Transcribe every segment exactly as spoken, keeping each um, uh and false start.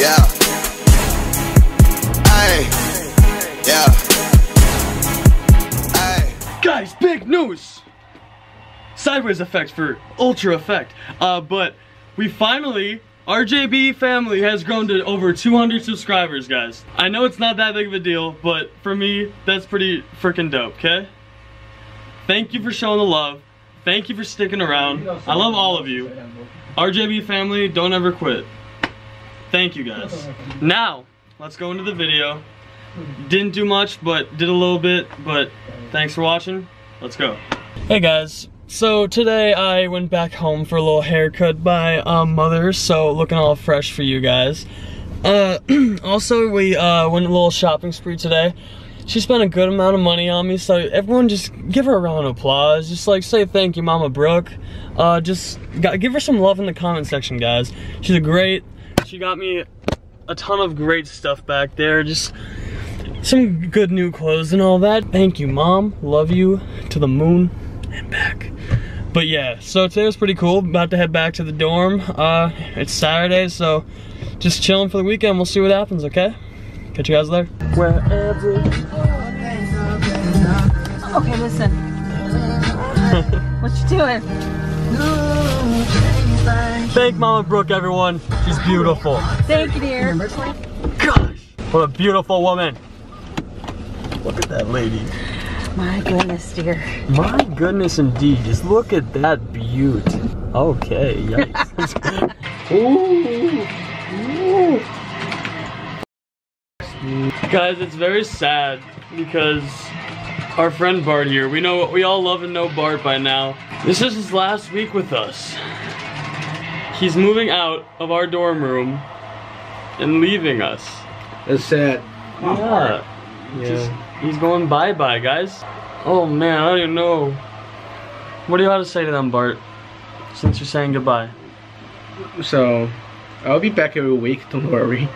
Yeah. Aye. Yeah. Aye. Guys, big news! Sideways effects for Ultra Effect. Uh, but we finally, R J B family has grown to over two hundred subscribers, guys. I know it's not that big of a deal, but for me, that's pretty freaking dope, okay? Thank you for showing the love. Thank you for sticking around. I love all of you. R J B family, don't ever quit. Thank you guys. Now, let's go into the video. Didn't do much, but did a little bit, but thanks for watching. Let's go. Hey guys, so today I went back home for a little haircut by uh, mother, so looking all fresh for you guys. Uh, also, we uh, went a little shopping spree today. She spent a good amount of money on me, so everyone just give her a round of applause. Just like say thank you, Mama Brooke. Uh, just got, give her some love in the comment section, guys. She's a great, she got me a ton of great stuff back there. Just some good new clothes and all that. Thank you, Mom. Love you to the moon and back. But yeah, so today was pretty cool. About to head back to the dorm. Uh, it's Saturday, so just chilling for the weekend. We'll see what happens, okay? Catch you guys later. Wherever. Okay, listen. What you doing? Thank Mama Brooke, everyone. She's beautiful. Thank you, dear. Gosh, what a beautiful woman. Look at that lady. My goodness, dear. My goodness, indeed. Just look at that beaut. Okay, yikes. Ooh. Ooh. Guys, it's very sad because our friend Bart here, we know we all love and know Bart by now. This is his last week with us. He's moving out of our dorm room and leaving us. It's sad. Yeah. yeah. Just, he's going bye-bye, guys. Oh man, I don't even know. What do you have to say to them, Bart, since you're saying goodbye? So, I'll be back every week, don't worry.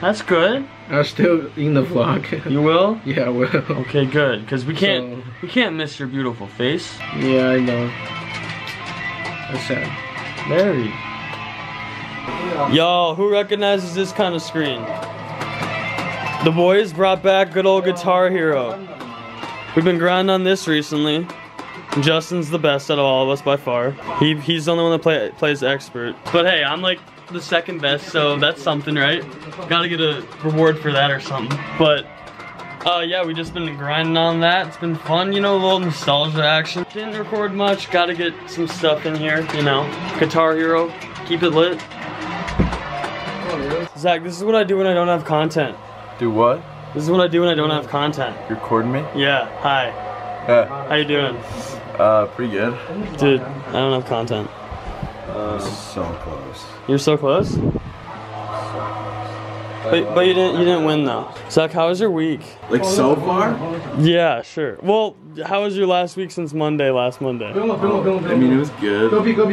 That's good. I'm still in the vlog. You will? Yeah, I will. Okay, good. Cause we can't, so, we can't miss your beautiful face. Yeah, I know. That's sad. Mary. Yeah. Yo, who recognizes this kind of screen? The boys brought back good old Guitar Hero. We've been grinding on this recently. Justin's the best out of all of us by far. He he's the only one that play, plays expert. But hey, I'm like the second best, so that's something, right? Gotta get a reward for that or something. But uh yeah, we just been grinding on that. It's been fun, you know, a little nostalgia action. Didn't record much, gotta get some stuff in here, you know. Guitar Hero, keep it lit. Zach, this is what I do when I don't have content. Do what? This is what I do when I don't have content. You're recording me? Yeah, hi. Uh, How you doing? Uh, pretty good. Dude, I don't have content. Um, so close. You're so close? So close. But, but you didn't you didn't win though. Zach, how was your week? Like so far? Yeah, sure. Well, how was your last week since Monday, last Monday? Oh, I mean, it was good. Uh, did you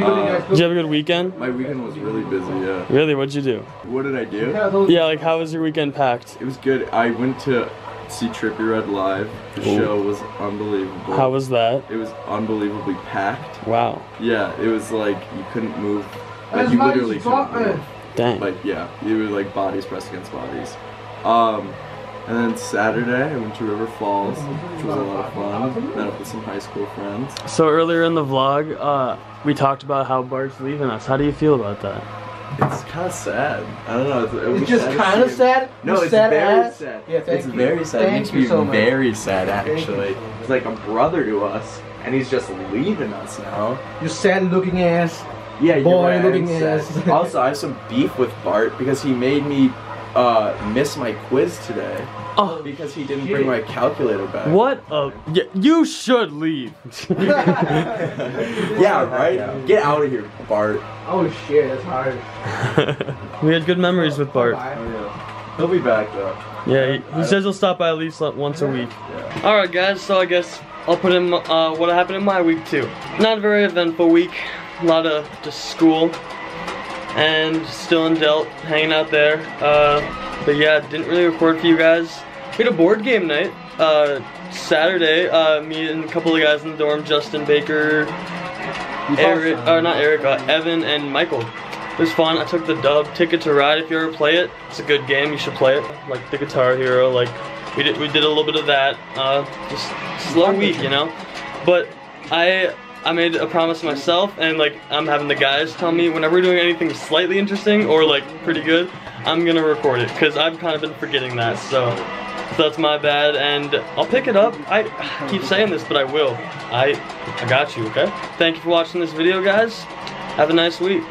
have a good weekend? My weekend was really busy, yeah. Really? What'd you do? What did I do? Yeah, like how was your weekend packed? It was good. I went to see Trippy Red live. The Ooh. show was unbelievable. How was that? It was unbelievably packed. Wow. Yeah, it was like you couldn't move. Like you literally couldn't move. Dang. Like yeah, you were like bodies pressed against bodies. Um, and then Saturday I went to River Falls, which was a lot of fun. Met up with some high school friends. So earlier in the vlog, uh, we talked about how Bart's leaving us. How do you feel about that? It's kind of sad. I don't know. It's, it it's just kind of sad? No, it's sad very ass? sad. Yeah, it's you. very sad. Thank it makes me so very much. sad, actually. He's like a brother to us, and he's just leaving us now. You sad-looking ass. Yeah, you're Boy looking ass. ass. Also, I have some beef with Bart because he made me uh, miss my quiz today. Oh, because he didn't bring my calculator back. What a... Yeah, you should leave. Yeah, right? Get out of here, Bart. Oh shit, that's hard. We had good memories with Bart. Oh, yeah. He'll be back though. Yeah, he, he says he'll stop by at least like, once a week. Yeah. Alright guys, so I guess I'll put in uh, what happened in my week too. Not a very eventful week. A lot of just school. And still in Delt, hanging out there. Uh, but yeah, didn't really record for you guys. We had a board game night uh, Saturday. Uh, me and a couple of guys in the dorm, Justin Baker, Eric, or not Eric, uh, Evan, and Michael. It was fun. I took the dub. Ticket to Ride, if you ever play it, it's a good game. You should play it. Like the Guitar Hero, like we did, we did a little bit of that. Uh, just slow week, you know. But I I made a promise to myself, and like I'm having the guys tell me whenever we're doing anything slightly interesting or like pretty good, I'm gonna record it because I've kind of been forgetting that. So. So that's my bad, and I'll pick it up. I keep saying this, but I will. I I got you, okay? Thank you for watching this video, guys. Have a nice week.